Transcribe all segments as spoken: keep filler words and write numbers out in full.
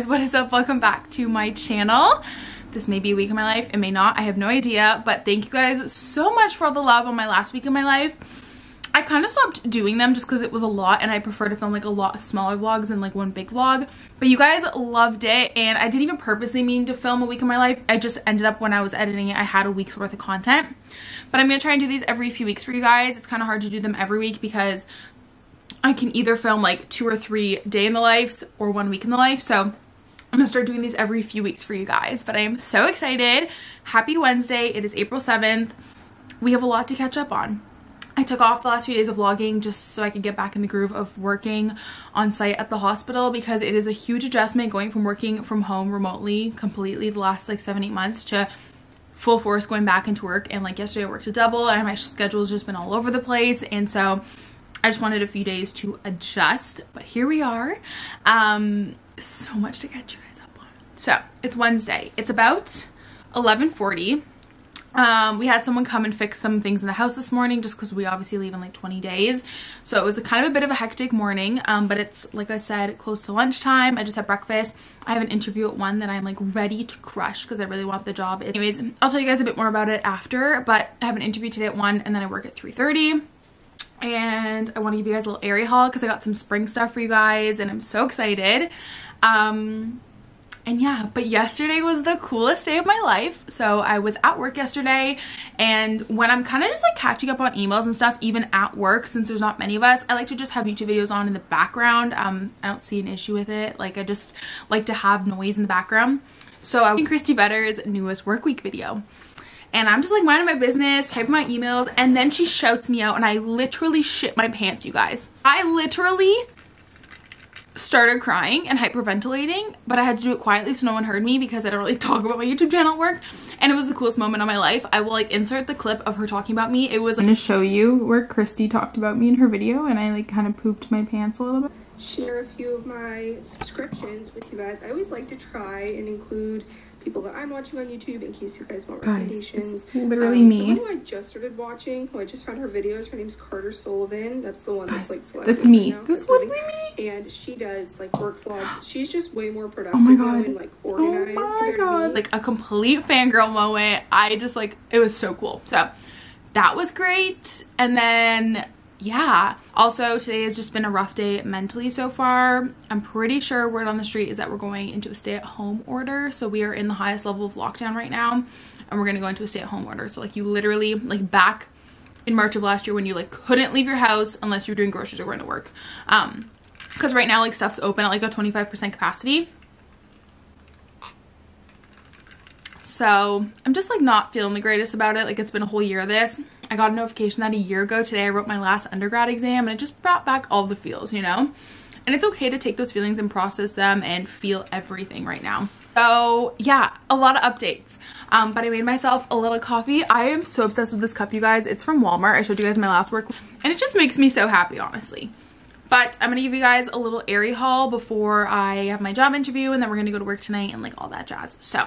guys, what is up? Welcome back to my channel. This may be a week in my life, it may not, I have no idea, but thank you guys so much for all the love on my last week in my life. I kind of stopped doing them just because it was a lot and I prefer to film like a lot of smaller vlogs than like one big vlog, but you guys loved it and I didn't even purposely mean to film a week in my life. I just ended up when I was editing it, I had a week's worth of content, but I'm going to try and do these every few weeks for you guys. It's kind of hard to do them every week because I can either film like two or three day in the lives or one week in the life, so I'm gonna start doing these every few weeks for you guys, but I am so excited. Happy Wednesday, it is April seventh. We have a lot to catch up on. I took off the last few days of vlogging just so I could get back in the groove of working on site at the hospital because it is a huge adjustment going from working from home remotely completely the last like seven, eight months to full force going back into work. And like yesterday I worked a double and my schedule's just been all over the place, and so I just wanted a few days to adjust, but here we are. Um, so much to catch you guys up on. So it's Wednesday. It's about eleven forty. Um, we had someone come and fix some things in the house this morning just because we obviously leave in like twenty days. So it was a kind of a bit of a hectic morning, um, but it's, like I said, close to lunchtime. I just had breakfast. I have an interview at one that I'm like ready to crush because I really want the job. Anyways, I'll tell you guys a bit more about it after, but I have an interview today at one and then I work at three thirty. And I want to give you guys a little Aerie haul because I got some spring stuff for you guys and I'm so excited. Um, and yeah, but yesterday was the coolest day of my life. So I was at work yesterday, and when I'm kind of just like catching up on emails and stuff, even at work, since there's not many of us, I like to just have YouTube videos on in the background. Um, I don't see an issue with it. Like I just like to have noise in the background. So I'm watching Christy Better's newest work week video. And I'm just like minding my business, typing my emails, and then she shouts me out and I literally shit my pants, you guys. I literally started crying and hyperventilating, but I had to do it quietly so no one heard me because I don't really talk about my YouTube channel at work. And it was the coolest moment of my life. I will like insert the clip of her talking about me. It was like, I'm gonna show you where Christy talked about me in her video, and I like kind of pooped my pants a little bit. Share a few of my subscriptions with you guys. I always like to try and include people that I'm watching on YouTube in case you guys want recommendations. Guys, literally um, me. Someone who I just started watching, who I just found her videos, her name's Carter Sullivan. That's the one guys, that's like selected. That's me. Right now, that's literally me. And she does like work vlogs. She's just way more productive oh my God. and like organized. Oh my God. Like a complete fangirl moment. I just like, it was so cool. So that was great. And then yeah, also today has just been a rough day mentally so far. I'm pretty sure word on the street is that we're going into a stay-at-home order, so we are in the highest level of lockdown right now and we're gonna go into a stay-at-home order. So like you literally, like back in March of last year when you like couldn't leave your house unless you're doing groceries or going to work, um because right now like stuff's open at like a twenty-five percent capacity. So I'm just like not feeling the greatest about it. Like it's been a whole year of this. I got a notification that a year ago today I wrote my last undergrad exam, and it just brought back all the feels, you know? And it's okay to take those feelings and process them and feel everything right now. So yeah, a lot of updates. Um, but I made myself a little coffee. I am so obsessed with this cup, you guys. It's from Walmart. I showed you guys my last work. And it just makes me so happy, honestly. But I'm gonna give you guys a little Aerie haul before I have my job interview, and then we're gonna go to work tonight and like all that jazz. So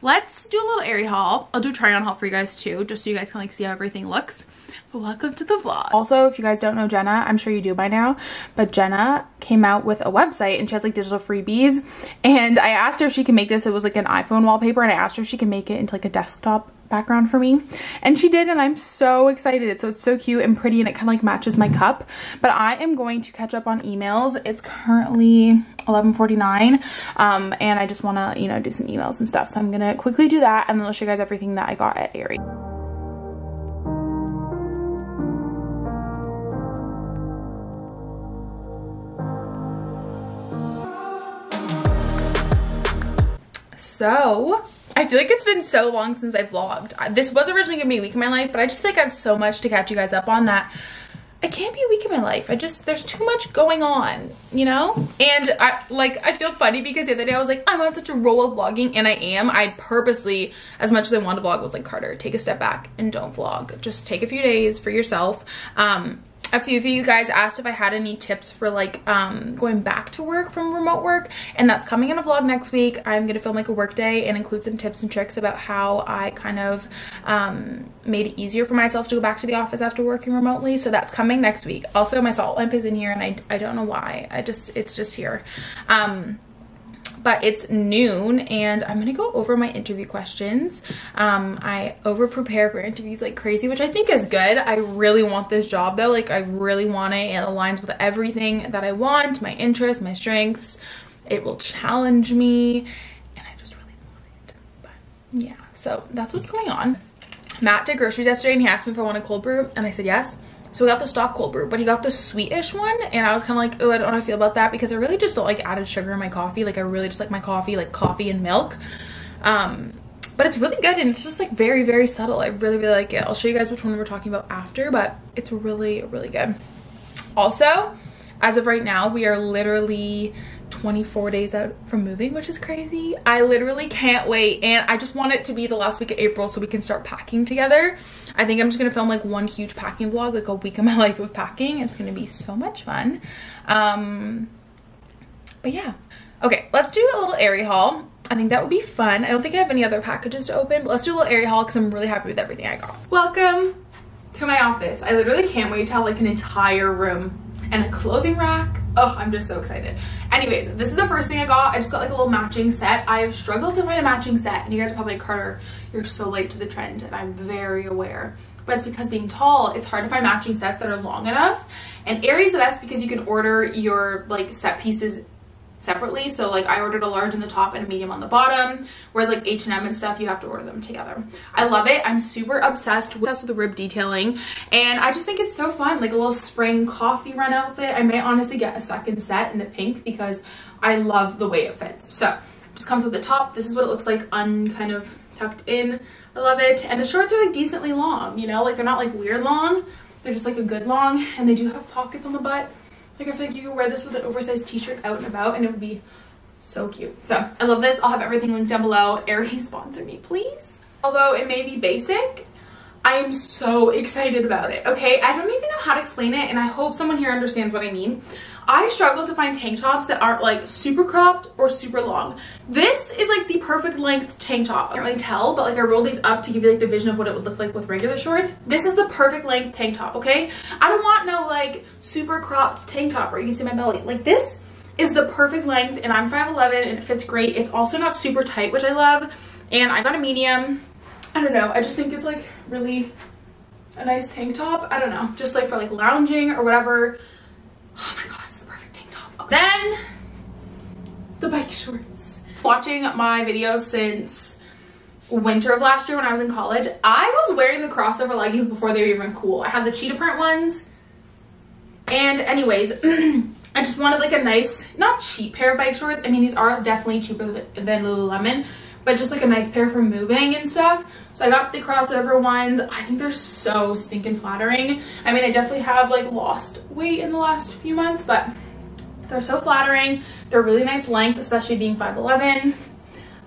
let's do a little Aerie haul. I'll do a try on haul for you guys too, just so you guys can like see how everything looks. But welcome to the vlog. Also, if you guys don't know Jenna, I'm sure you do by now, but Jenna came out with a website and she has like digital freebies. And I asked her if she can make this. It was like an iPhone wallpaper, and I asked her if she can make it into like a desktop background for me, and she did, and I'm so excited. So it's so cute and pretty, and it kind of like matches my cup. But I am going to catch up on emails. It's currently eleven forty-nine, um and I just want to, you know, do some emails and stuff, so I'm gonna quickly do that, and then I'll show you guys everything that I got at Aerie. So I feel like it's been so long since I vlogged. This was originally gonna be a week in my life, but I just feel like I have so much to catch you guys up on that I can't be a week in my life. I just, there's too much going on, you know? And I like, I feel funny because the other day I was like, I'm on such a roll of vlogging, and I am. I purposely, as much as I wanted to vlog, was like, Carter, take a step back and don't vlog. Just take a few days for yourself. Um, a few of you guys asked if I had any tips for like um going back to work from remote work, and that's coming in a vlog next week. I'm gonna film like a work day and include some tips and tricks about how I kind of um made it easier for myself to go back to the office after working remotely, so that's coming next week. Also, my salt lamp is in here, and I, I don't know why, I just, it's just here. um But it's noon and I'm gonna go over my interview questions. Um, I over prepare for interviews like crazy, which I think is good. I really want this job though. Like I really want it. It aligns with everything that I want, my interests, my strengths. It will challenge me and I just really want it. But yeah, so that's what's going on. Matt did groceries yesterday and he asked me if I want a cold brew and I said yes. So we got the stock cold brew, but he got the sweetish one and I was kind of like, oh, I don't know how I feel about that because I really just don't like added sugar in my coffee. Like I really just like my coffee, like coffee and milk. Um, but it's really good and it's just like very, very subtle. I really, really like it. I'll show you guys which one we're talking about after, but it's really, really good. Also, as of right now, we are literally twenty-four days out from moving, which is crazy. I literally can't wait and I just want it to be the last week of April so we can start packing together. I think I'm just gonna film like one huge packing vlog, like a week of my life of packing. It's gonna be so much fun. Um, but yeah. Okay, let's do a little Aerie haul. I think that would be fun. I don't think I have any other packages to open, but let's do a little Aerie haul because I'm really happy with everything I got. Welcome to my office. I literally can't wait to have like an entire room and a clothing rack. Oh, I'm just so excited. Anyways, this is the first thing I got. I just got like a little matching set. I have struggled to find a matching set and you guys are probably like, Carter, you're so late to the trend and I'm very aware. But it's because being tall, it's hard to find matching sets that are long enough. And Aerie's the best because you can order your like set pieces separately. So like I ordered a large on the top and a medium on the bottom, whereas like H and M and stuff, you have to order them together. I love it. I'm super obsessed with, obsessed with the rib detailing and I just think it's so fun, like a little spring coffee run outfit. I may honestly get a second set in the pink because I love the way it fits. So it just comes with the top. This is what it looks like un kind of tucked in. I love it. And the shorts are like decently long, you know, like they're not like weird long. They're just like a good long and they do have pockets on the butt. Like I feel like you could wear this with an oversized t-shirt out and about and it would be so cute. So I love this. I'll have everything linked down below. Aerie, sponsor me, please. Although it may be basic, I am so excited about it. Okay, I don't even know how to explain it and I hope someone here understands what I mean. I struggle to find tank tops that aren't like super cropped or super long. This is like the perfect length tank top. I can't really tell, but like I rolled these up to give you like the vision of what it would look like with regular shorts. This is the perfect length tank top, okay? I don't want no like super cropped tank top where you can see my belly. Like this is the perfect length and I'm five eleven and it fits great. It's also not super tight, which I love. And I got a medium. I don't know. I just think it's like really a nice tank top. I don't know. Just like for like lounging or whatever. Oh my God. Then the bike shorts. Watching my videos since winter of last year when I was in college, I was wearing the crossover leggings before they were even cool. I had the cheetah print ones. And anyways, I just wanted like a nice, not cheap pair of bike shorts. I mean, these are definitely cheaper than Lululemon, but just like a nice pair for moving and stuff. So I got the crossover ones. I think they're so stinking flattering. I mean, I definitely have like lost weight in the last few months, but they're so flattering. They're really nice length, especially being five eleven.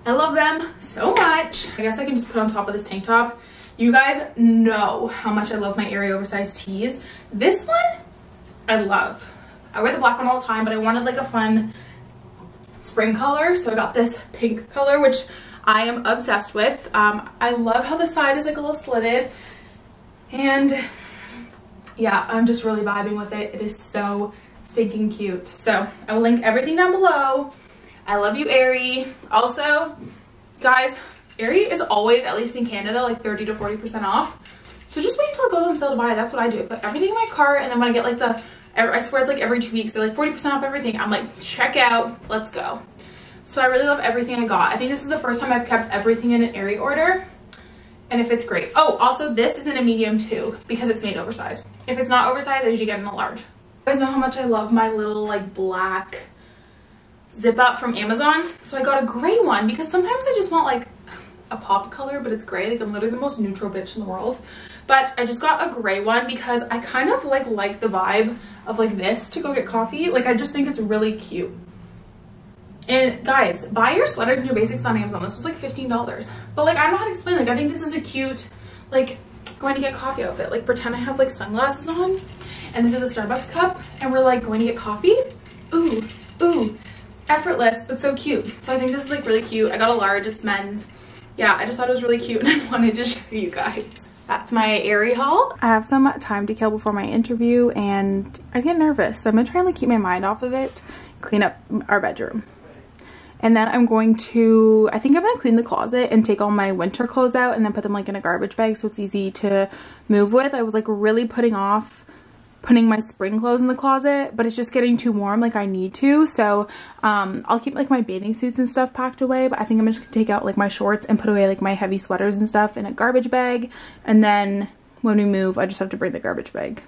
I love them so much. I guess I can just put on top of this tank top. You guys know how much I love my Aerie oversized tees. This one, I love. I wear the black one all the time, but I wanted like a fun spring color. So I got this pink color, which I am obsessed with. Um, I love how the side is like a little slitted. And yeah, I'm just really vibing with it. It is so stinking cute. So I will link everything down below. I love you, Aerie. Also, guys, Aerie is always, at least in Canada, like thirty to forty percent off. So just wait until it goes on sale to buy. That's what I do. Put everything in my cart, and then when I get like the, I swear it's like every two weeks, they're like forty percent off everything. I'm like, check out, let's go. So I really love everything I got. I think this is the first time I've kept everything in an Aerie order. And if it's great. Oh, also this is in a medium too, because it's made oversized. If it's not oversized, I usually get in a large. You guys know how much I love my little like black zip up from Amazon. So I got a gray one because sometimes I just want like a pop color, but it's gray. Like I'm literally the most neutral bitch in the world. But I just got a gray one because I kind of like like the vibe of like this to go get coffee. Like I just think it's really cute. And guys, buy your sweaters and your basics on Amazon. This was like fifteen dollars. But like I don't know how to explain. Like I think this is a cute like going to get coffee outfit. Like pretend I have like sunglasses on and this is a Starbucks cup and we're like going to get coffee. Ooh, ooh, effortless, but so cute. So I think this is like really cute. I got a large, it's men's. Yeah, I just thought it was really cute and I wanted to show you guys. That's my Aerie haul. I have some time to kill before my interview and I get nervous. So I'm gonna try and like keep my mind off of it, clean up our bedroom. And then I'm going to, I think I'm going to clean the closet and take all my winter clothes out and then put them like in a garbage bag so it's easy to move with. I was like really putting off putting my spring clothes in the closet, but it's just getting too warm, like I need to. So um, I'll keep like my bathing suits and stuff packed away, but I think I'm just gonna take out like my shorts and put away like my heavy sweaters and stuff in a garbage bag. And then when we move, I just have to bring the garbage bag.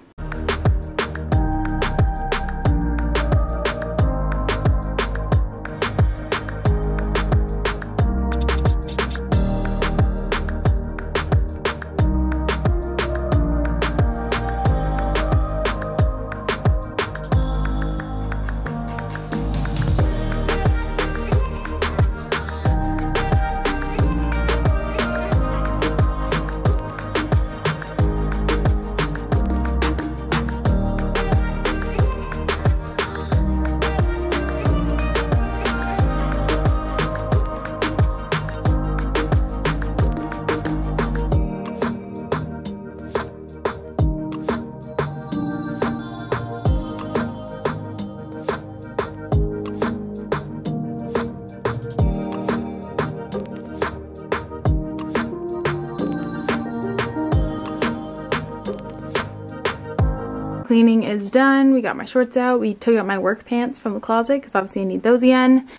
Cleaning is done. We got my shorts out. We took out my work pants from the closet because obviously I need those again.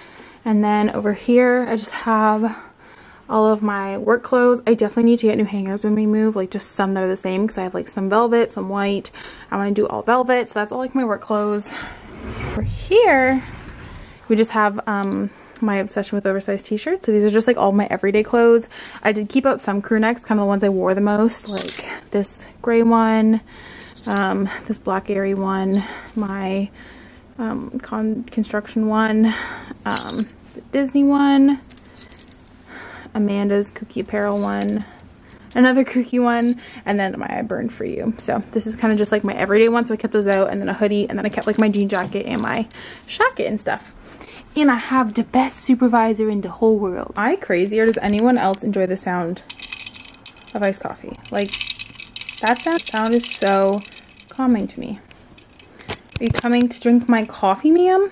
And then over here I just have all of my work clothes. I definitely need to get new hangers when we move, like just some that are the same, because I have like some velvet, some white. I want to do all velvet, so that's all like my work clothes. Over here we just have um my obsession with oversized t-shirts. So these are just like all my everyday clothes. I did keep out some crew necks, kind of the ones I wore the most, like this gray one, um this black Aerie one, my um con construction one, um the Disney one, Amanda's kooky apparel one, another kooky one, and then my I Burned For You. So this is kind of just like my everyday one, so I kept those out, and then a hoodie, and then I kept like my jean jacket and my shacket and stuff. And I have the best supervisor in the whole world. Am I crazy, or does anyone else enjoy the sound of iced coffee? Like, that sound, sound is so calming to me. Are you coming to drink my coffee, ma'am?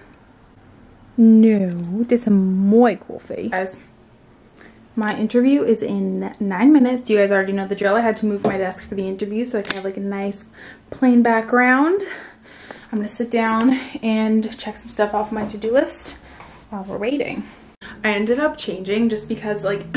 No, this is my coffee. Guys, my interview is in nine minutes. You guys already know the drill. I had to move my desk for the interview so I can have like a nice plain background. I'm gonna sit down and check some stuff off my to-do list while we're waiting. I ended up changing just because like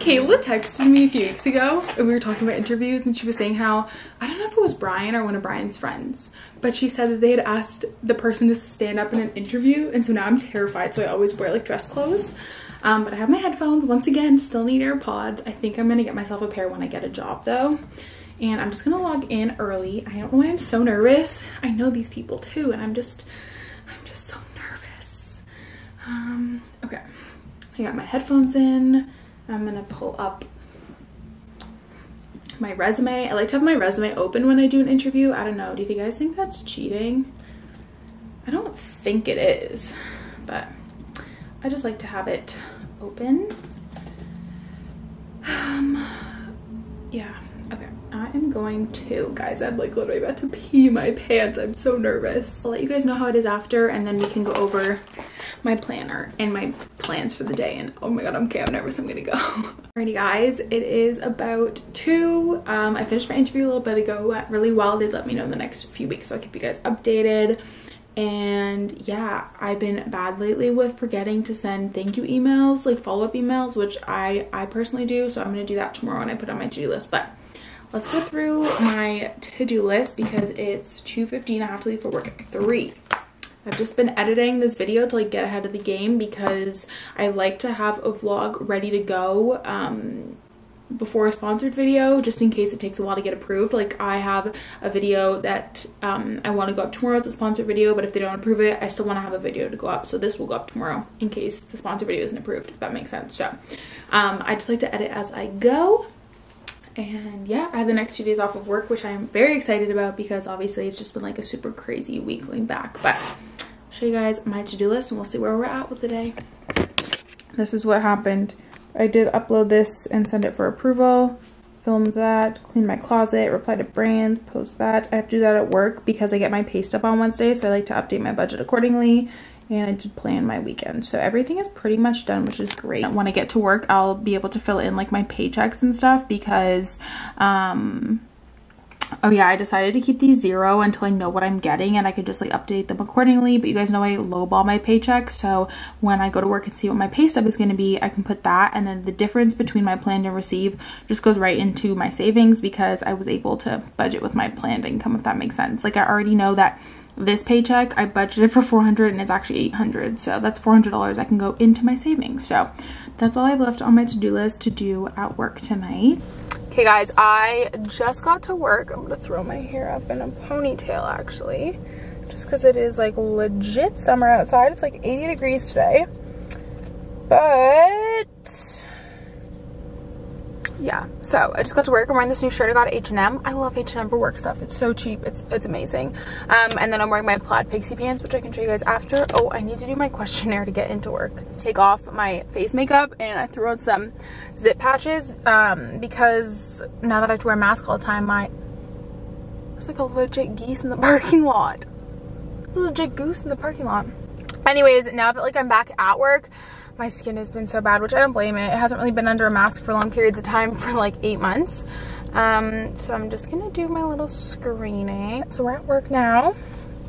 Kayla texted me a few weeks ago and we were talking about interviews, and she was saying how, I don't know if it was Brian or one of Brian's friends, but she said that they had asked the person to stand up in an interview, and so now I'm terrified, so I always wear like dress clothes. Um, but I have my headphones, once again, still need AirPods. I think I'm gonna get myself a pair when I get a job though. And I'm just gonna log in early. I don't know why I'm so nervous. I know these people too, and I'm just, I'm just so nervous. Um, okay, I got my headphones in. I'm gonna pull up my resume. I like to have my resume open when I do an interview. I don't know, do you guys think that's cheating? I don't think it is, but I just like to have it open. Um, yeah, okay. I am going to, guys, I'm like literally about to pee my pants. I'm so nervous. I'll let you guys know how it is after, and then we can go over my planner and my plans for the day. And oh my god, I'm okay, I'm nervous, I'm gonna go. Alrighty guys, it is about two. Um, I finished my interview a little bit ago. It went really well. They let me know in the next few weeks, so I'll keep you guys updated. And yeah, I've been bad lately with forgetting to send thank you emails, like follow-up emails, which I, I personally do. So I'm gonna do that tomorrow when I put on my to-do list. But let's go through my to-do list because it's two fifteen. I have to leave for work at three. I've just been editing this video to like get ahead of the game because I like to have a vlog ready to go um, before a sponsored video, just in case it takes a while to get approved. Like I have a video that um, I want to go up tomorrow. It's a sponsored video, but if they don't approve it, I still want to have a video to go up. So this will go up tomorrow in case the sponsored video isn't approved, if that makes sense. So um, I just like to edit as I go. And yeah, I have the next two days off of work, which I'm very excited about because obviously it's just been like a super crazy week going back. But I'll show you guys my to-do list and we'll see where we're at with the day. This is what happened. I did upload this and send it for approval, filmed that, cleaned my closet, reply to brands, post that. I have to do that at work because I get my pay stub on Wednesday, so I like to update my budget accordingly. and I did plan my weekend. So everything is pretty much done, which is great. When I get to work, I'll be able to fill in like my paychecks and stuff because, um, oh yeah, I decided to keep these zero until I know what I'm getting and I could just like update them accordingly. But you guys know I lowball my paychecks, so when I go to work and see what my pay stub is going to be, I can put that, and then the difference between my planned and receive just goes right into my savings because I was able to budget with my planned income, if that makes sense. Like I already know that this paycheck I budgeted for four hundred dollars and it's actually eight hundred dollars, so that's four hundred dollars I can go into my savings. So that's all I've left on my to-do list to do at work tonight. Okay guys, I just got to work. I'm gonna throw my hair up in a ponytail actually, just because it is like legit summer outside. It's like eighty degrees today, but yeah. So I just got to work. I'm wearing this new shirt I got at H and M. I love H and M for work stuff. It's so cheap. It's it's amazing. Um, and then I'm wearing my plaid pixie pants, which I can show you guys after. Oh, I need to do my questionnaire to get into work. Take off my face makeup, and I threw out some zip patches um, because now that I have to wear a mask all the time, my there's like a legit geese in the parking lot. There's a legit goose in the parking lot. Anyways, now that like I'm back at work, my skin has been so bad, which I don't blame it. It hasn't really been under a mask for long periods of time for like eight months. Um, so I'm just gonna do my little screening. So we're at work now,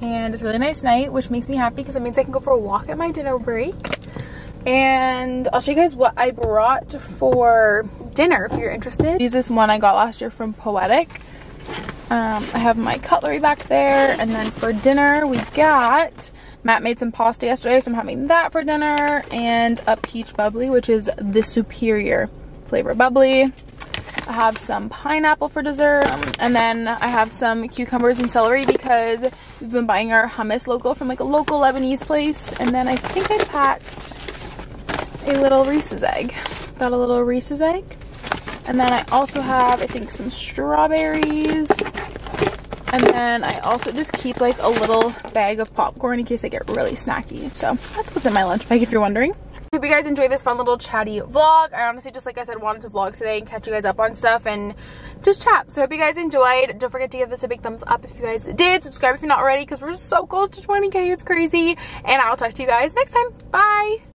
and it's a really nice night, which makes me happy because it means I can go for a walk at my dinner break. And I'll show you guys what I brought for dinner if you're interested. Use this one I got last year from Poetic. Um, I have my cutlery back there, and then for dinner we got... Matt made some pasta yesterday, so I'm having that for dinner, and a peach bubbly, which is the superior flavor bubbly. I have some pineapple for dessert, and then I have some cucumbers and celery because we've been buying our hummus local from like a local Lebanese place. And then I think I packed a little Reese's egg. Got a little Reese's egg. And then I also have, I think, some strawberries. And then I also just keep like a little bag of popcorn in case I get really snacky. So that's what's in my lunch bag if you're wondering. Hope you guys enjoyed this fun little chatty vlog. I honestly just, like I said, wanted to vlog today and catch you guys up on stuff and just chat. So hope you guys enjoyed. Don't forget to give this a big thumbs up if you guys did. Subscribe if you're not already because we're so close to twenty K. It's crazy. And I'll talk to you guys next time. Bye.